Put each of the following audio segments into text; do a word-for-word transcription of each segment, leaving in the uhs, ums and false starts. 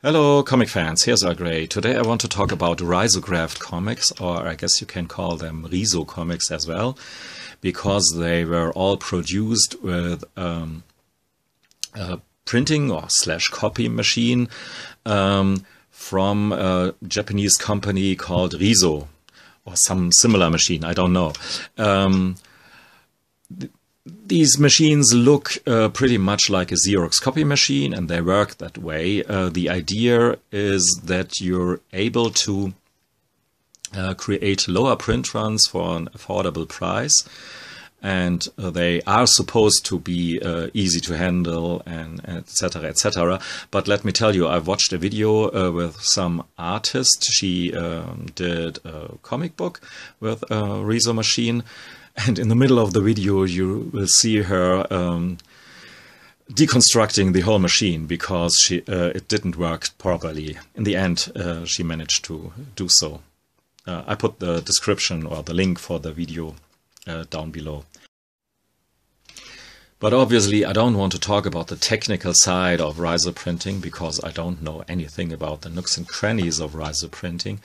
Hello comic fans, here's Earl Grey. Today I want to talk about risographed comics, or I guess you can call them riso comics as well, because they were all produced with um, a printing or slash copy machine um, from a Japanese company called Riso, or some similar machine, I don't know. Um, th These machines look uh, pretty much like a Xerox copy machine, and they work that way. Uh, the idea is that you're able to uh, create lower print runs for an affordable price, and uh, they are supposed to be uh, easy to handle, and et cetera, et cetera. But let me tell you, I watched a video uh, with some artist. She um, did a comic book with a Riso machine. And in the middle of the video, you will see her um, deconstructing the whole machine because she, uh, it didn't work properly. In the end, uh, she managed to do so. Uh, I put the description or the link for the video uh, down below. But obviously, I don't want to talk about the technical side of riso printing because I don't know anything about the nooks and crannies of riso printing.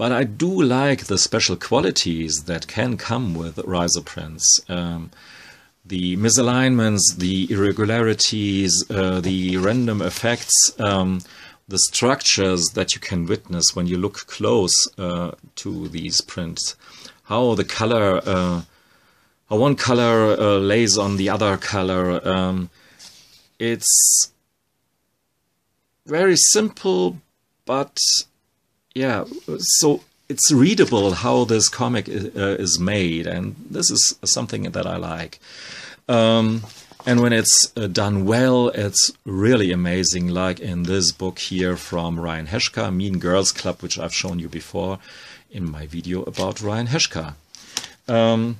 But I do like the special qualities that can come with riso prints. Um, the misalignments, the irregularities, uh, the random effects, um, the structures that you can witness when you look close uh, to these prints. How the color, uh, how one color uh, lays on the other color. Um, it's very simple, but yeah, so it's readable how this comic uh, is made, and this is something that I like. Um, and when it's uh, done well, it's really amazing, like in this book here from Ryan Heshka, Mean Girls Club, which I've shown you before in my video about Ryan Heshka. Um,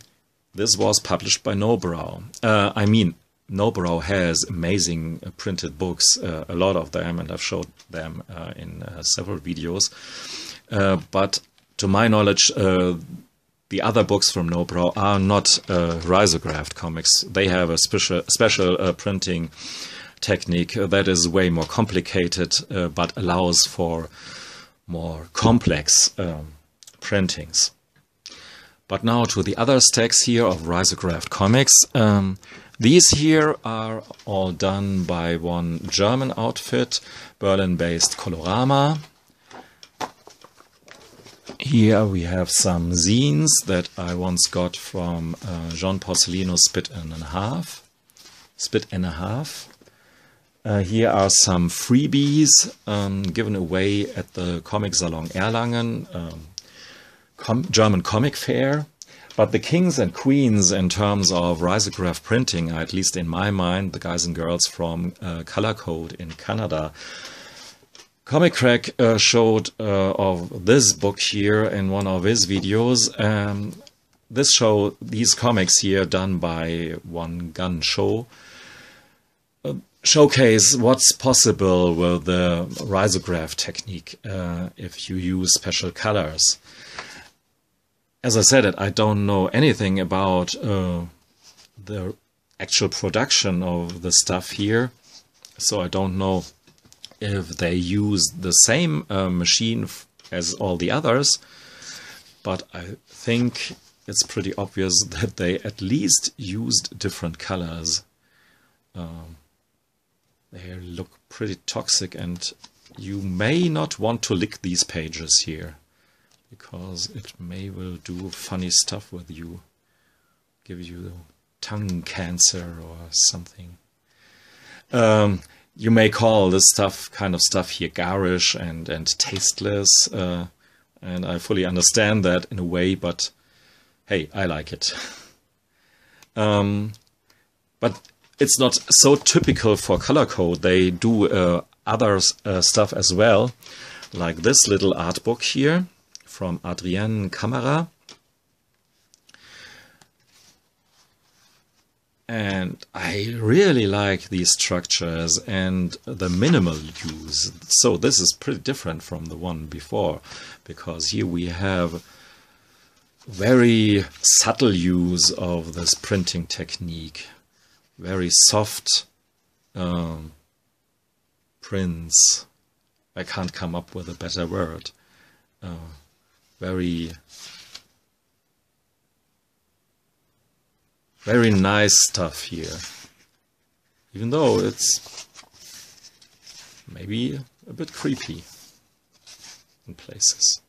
this was published by Nobrow. Uh, I mean, Nobrow has amazing printed books, uh, a lot of them, and I've showed them uh, in uh, several videos. Uh, but to my knowledge, uh, the other books from Nobrow are not uh, risographed comics. They have a special, special uh, printing technique that is way more complicated, uh, but allows for more complex um, printings. But now to the other stacks here of risographed comics. Um, These here are all done by one German outfit, Berlin-based Colorama. Here we have some zines that I once got from uh, Jean Porcelino's Spit and a Half. Spit and a Half. Uh, here are some freebies um, given away at the Comic Salon Erlangen, um, com German comic fair. But the kings and queens in terms of risograph printing are, at least in my mind, the guys and girls from uh, Color Code in Canada. ComicCrack uh, showed uh, of this book here in one of his videos. Um, this show, these comics here done by one Gunsho, uh, showcase what's possible with the risograph technique uh, if you use special colors. As I said it, I don't know anything about uh, the actual production of the stuff here. So I don't know if they use the same uh, machine as all the others. But I think it's pretty obvious that they at least used different colors. Um, they look pretty toxic, and you may not want to lick these pages here, because it may well do funny stuff with you, give you tongue cancer or something. Um, you may call this stuff, kind of stuff here, garish and, and tasteless, uh, and I fully understand that in a way, but hey, I like it. um, but it's not so typical for Color Code. They do uh, other uh, stuff as well, like this little art book here from Adrienne Camera. And I really like these structures and the minimal use. So this is pretty different from the one before, because here we have very subtle use of this printing technique, very soft um, prints I can't come up with a better word. Uh, very, very nice stuff here. Even though it's maybe a bit creepy in places.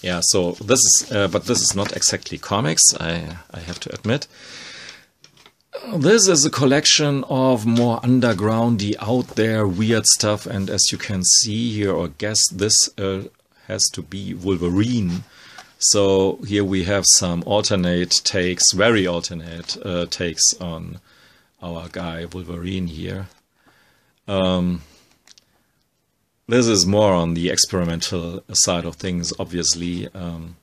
Yeah, so this is, uh, but this is not exactly comics, I, I have to admit. This is a collection of more undergroundy, out there, weird stuff. And as you can see here, or guess, this uh, has to be Wolverine. So here we have some alternate takes, very alternate uh, takes on our guy Wolverine here. Um, This is more on the experimental side of things, obviously, um,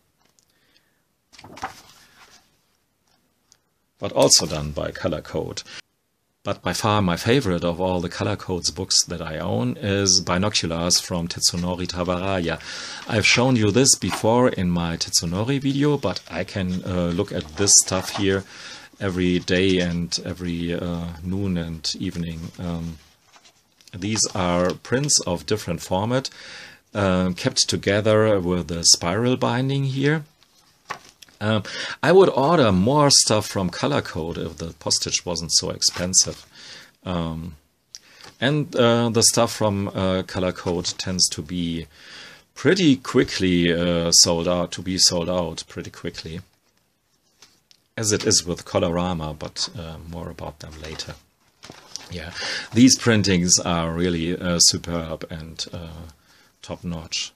but also done by Color Code. But by far my favorite of all the Color Code's books that I own is Binoculars from Tetsunori Tawaraya. I've shown you this before in my Tetsunori video, but I can uh, look at this stuff here every day and every uh, noon and evening. Um, These are prints of different format, uh, kept together with a spiral binding here. Um, I would order more stuff from Color Code if the postage wasn't so expensive. Um, and uh, the stuff from uh, Color Code tends to be pretty quickly uh, sold out, to be sold out pretty quickly. As it is with Colorama, but uh, more about them later. Yeah, these printings are really uh, superb and uh, top-notch.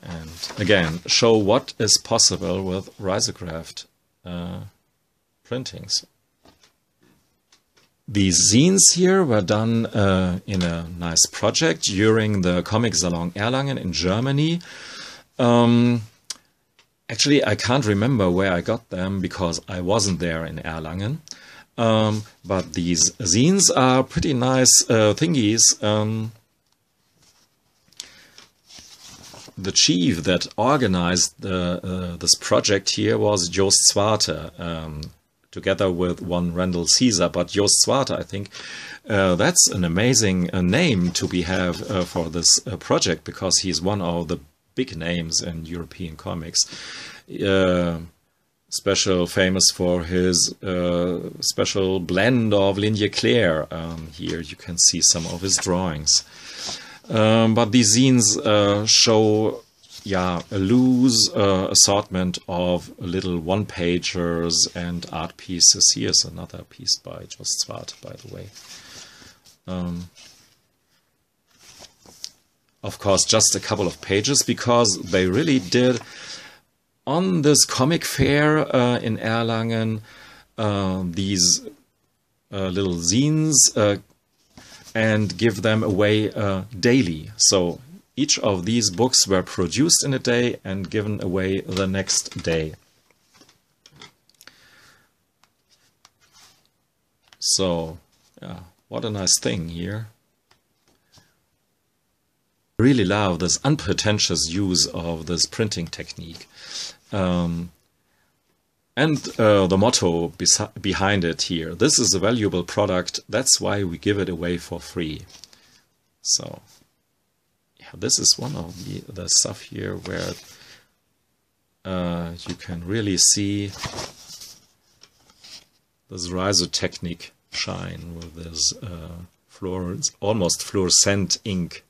And again, show what is possible with risographed uh, printings. These zines here were done uh, in a nice project during the Comic Salon Erlangen in Germany. Um, actually, I can't remember where I got them because I wasn't there in Erlangen. Um, but these zines are pretty nice uh, thingies. Um, the chief that organized the, uh, this project here was Joost Swarte, um, together with one Randall Caesar. But Joost Swarte, I think, uh, that's an amazing uh, name to be have uh, for this uh, project, because he's one of the big names in European comics. Uh, Special famous for his uh, special blend of Ligne Claire. Um, here you can see some of his drawings. Um, but these zines uh, show yeah, a loose uh, assortment of little one-pagers and art pieces. Here's another piece by Joost Swarte, by the way. Um, of course, just a couple of pages, because they really did... On this comic fair uh, in Erlangen, uh, these uh, little zines uh, and give them away uh, daily. So each of these books were produced in a day and given away the next day. So, yeah, what a nice thing here. I really love this unpretentious use of this printing technique. Um, and uh, the motto behind it here, this is a valuable product, that's why we give it away for free. So, yeah, this is one of the, the stuff here where uh, you can really see this riso technique shine with this uh, fluores almost fluorescent ink.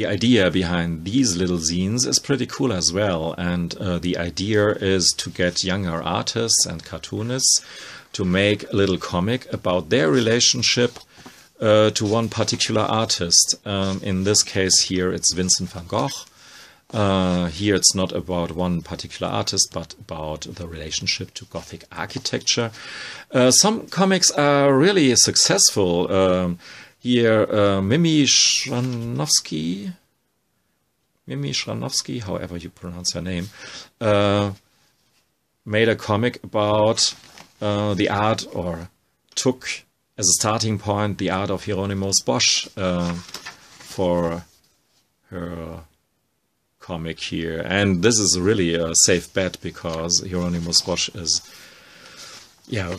The idea behind these little zines is pretty cool as well, and uh, the idea is to get younger artists and cartoonists to make a little comic about their relationship uh, to one particular artist. Um, in this case here it's Vincent van Gogh. Uh, here it's not about one particular artist, but about the relationship to Gothic architecture. Uh, some comics are really successful. Um, Here, uh, Mimi Chrzanowski, Mimi Chrzanowski, however you pronounce her name, uh, made a comic about uh, the art, or took as a starting point the art of Hieronymus Bosch uh, for her comic here. And this is really a safe bet because Hieronymus Bosch is, yeah,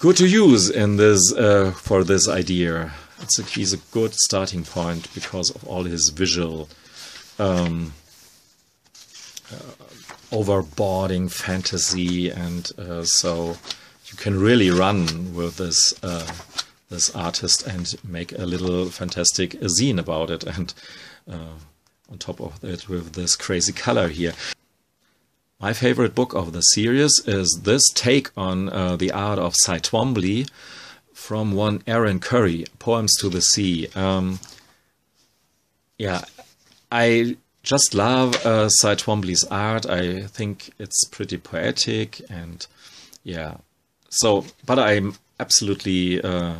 good to use in this uh, for this idea. It's a, he's a good starting point because of all his visual um, uh, overboarding fantasy, and uh, so you can really run with this uh, this artist and make a little fantastic zine about it. And uh, on top of it, with this crazy color here. My favorite book of the series is this take on uh, the art of Cy Twombly from one Erin Curry, Poems to the Sea. Um, yeah, I just love uh, Cy Twombly's art. I think it's pretty poetic, and yeah. So, but I'm absolutely uh,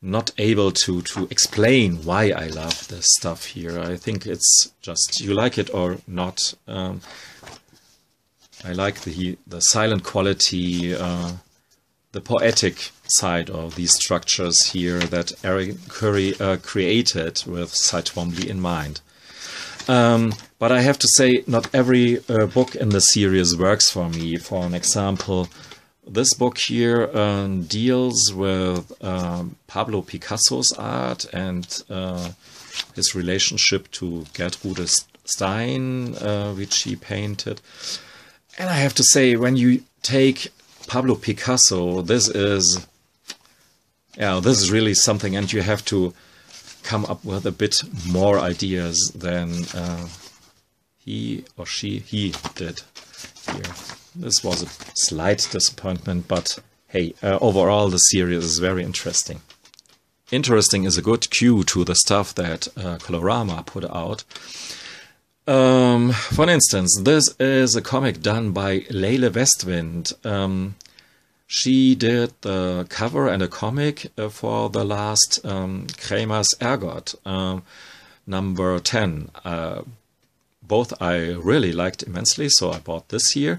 not able to, to explain why I love this stuff here. I think it's just, you like it or not. Um, I like the the silent quality, uh, the poetic side of these structures here that Erin Curry uh, created with Cy Twombly in mind. Um, but I have to say, not every uh, book in the series works for me. For an example, this book here um, deals with um, Pablo Picasso's art and uh, his relationship to Gertrude Stein, uh, which she painted. And I have to say, when you take Pablo Picasso, this is, yeah, this is really something, and you have to come up with a bit more ideas than uh, he or she he did here. This was a slight disappointment, but hey, uh, overall the series is very interesting. Interesting is a good cue to the stuff that uh, Colorama put out. Um, for instance, this is a comic done by Lale Westvind. Um, she did the cover and a comic uh, for the last um, Kramer's Ergot, um, number ten. Uh, both I really liked immensely, so I bought this here.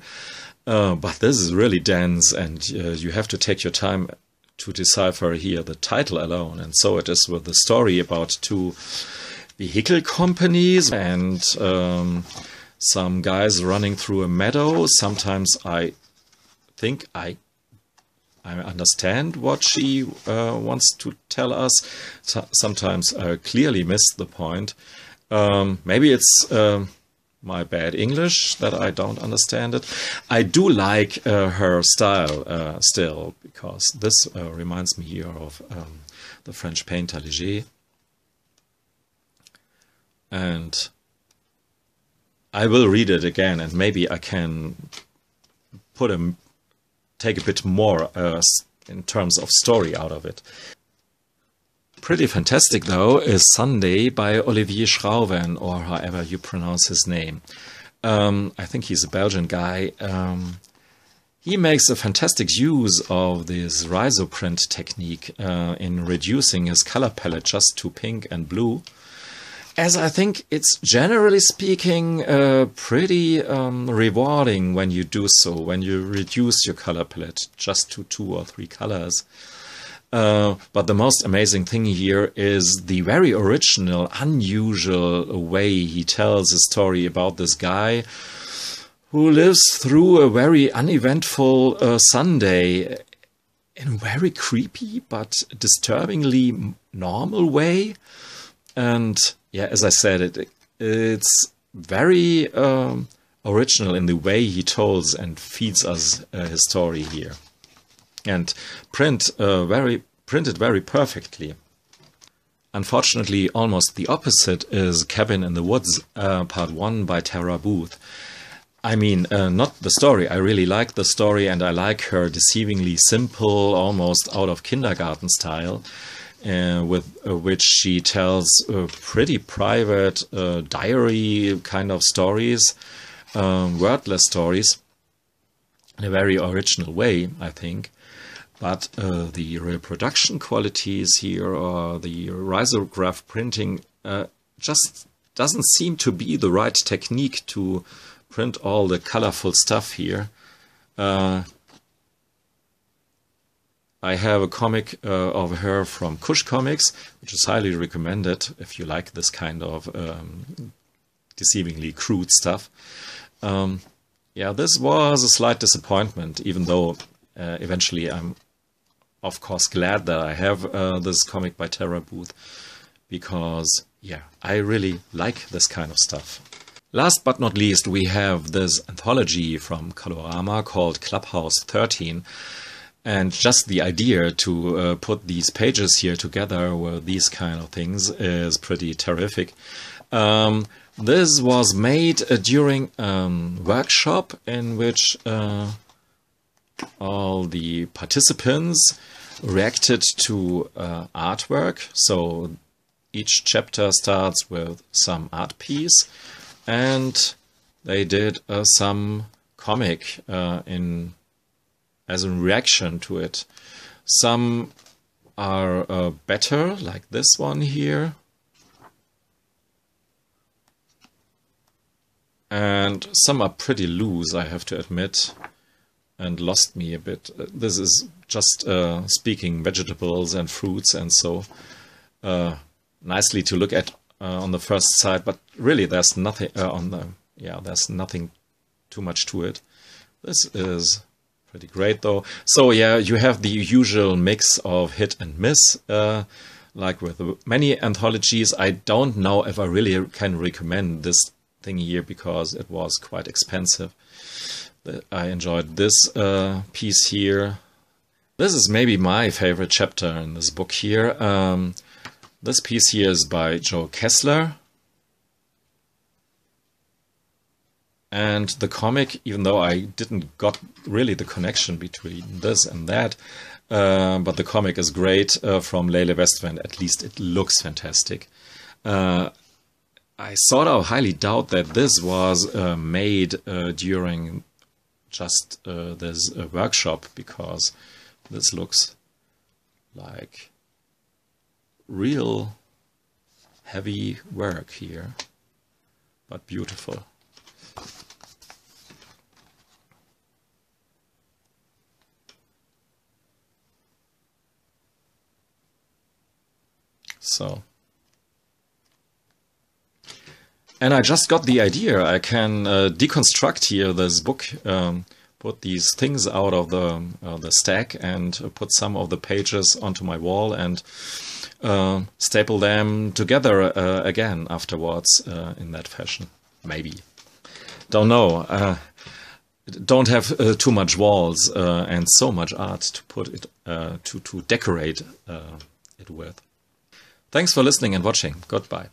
Uh, but this is really dense, and uh, you have to take your time to decipher here the title alone. And so it is with the story about two vehicle companies and um, some guys running through a meadow. Sometimes I think I, I understand what she uh, wants to tell us. So, sometimes I clearly miss the point. Um, maybe it's uh, my bad English that I don't understand it. I do like uh, her style uh, still, because this uh, reminds me here of um, the French painter Léger. And I will read it again, and maybe I can put a, take a bit more uh, in terms of story out of it. Pretty fantastic, though, is Sunday by Olivier Schrauwen, or however you pronounce his name. Um, I think he's a Belgian guy. Um, he makes a fantastic use of this risoprint technique uh, in reducing his color palette just to pink and blue. As I think it's, generally speaking, uh, pretty um, rewarding when you do so, when you reduce your color palette just to two or three colors. Uh, but the most amazing thing here is the very original, unusual way he tells a story about this guy who lives through a very uneventful uh, Sunday in a very creepy but disturbingly normal way. And yeah, as I said, it it's very um, original in the way he tells and feeds us uh, his story here, and print uh, very printed very perfectly. Unfortunately, almost the opposite is Cabin in the Woods, uh, Part One by Tara Booth. I mean, uh, not the story. I really like the story, and I like her deceivingly simple, almost out of kindergarten style. Uh, with uh, which she tells uh, pretty private uh, diary kind of stories, um, wordless stories, in a very original way, I think. But uh, the reproduction qualities here, or the risograph printing, uh, just doesn't seem to be the right technique to print all the colorful stuff here. Uh, I have a comic uh, of her from Kush Comics, which is highly recommended if you like this kind of um, deceivingly crude stuff. Um, yeah, this was a slight disappointment, even though uh, eventually I'm, of course, glad that I have uh, this comic by Tara Booth, because, yeah, I really like this kind of stuff. Last but not least, we have this anthology from Colorama called Clubhouse thirteen. And just the idea to uh, put these pages here together with these kind of things is pretty terrific. Um, this was made uh, during a um, workshop in which uh, all the participants reacted to uh, artwork. So each chapter starts with some art piece, and they did uh, some comic uh, in as a reaction to it. Some are uh, better, like this one here. And some are pretty loose, I have to admit, and lost me a bit. This is just uh, speaking vegetables and fruits and so. Uh, nicely to look at uh, on the first sight, but really there's nothing uh, on the, yeah, there's nothing too much to it. This is pretty great though. So yeah, you have the usual mix of hit and miss, uh, like with many anthologies. I don't know if I really can recommend this thing here because it was quite expensive. I enjoyed this uh, piece here. This is maybe my favorite chapter in this book here. Um, this piece here is by Joe Kessler. And the comic, even though I didn't got really the connection between this and that, uh, but the comic is great uh, from Lale Westvind. At least it looks fantastic. Uh, I sort of highly doubt that this was uh, made uh, during just uh, this uh, workshop, because this looks like real heavy work here, but beautiful. So, and I just got the idea. I can uh, deconstruct here this book, um, put these things out of the uh, the stack, and put some of the pages onto my wall and uh, staple them together uh, again afterwards uh, in that fashion. Maybe, don't know. Uh, don't have uh, too much walls uh, and so much art to put it uh, to to decorate uh, it with. Thanks for listening and watching. Goodbye.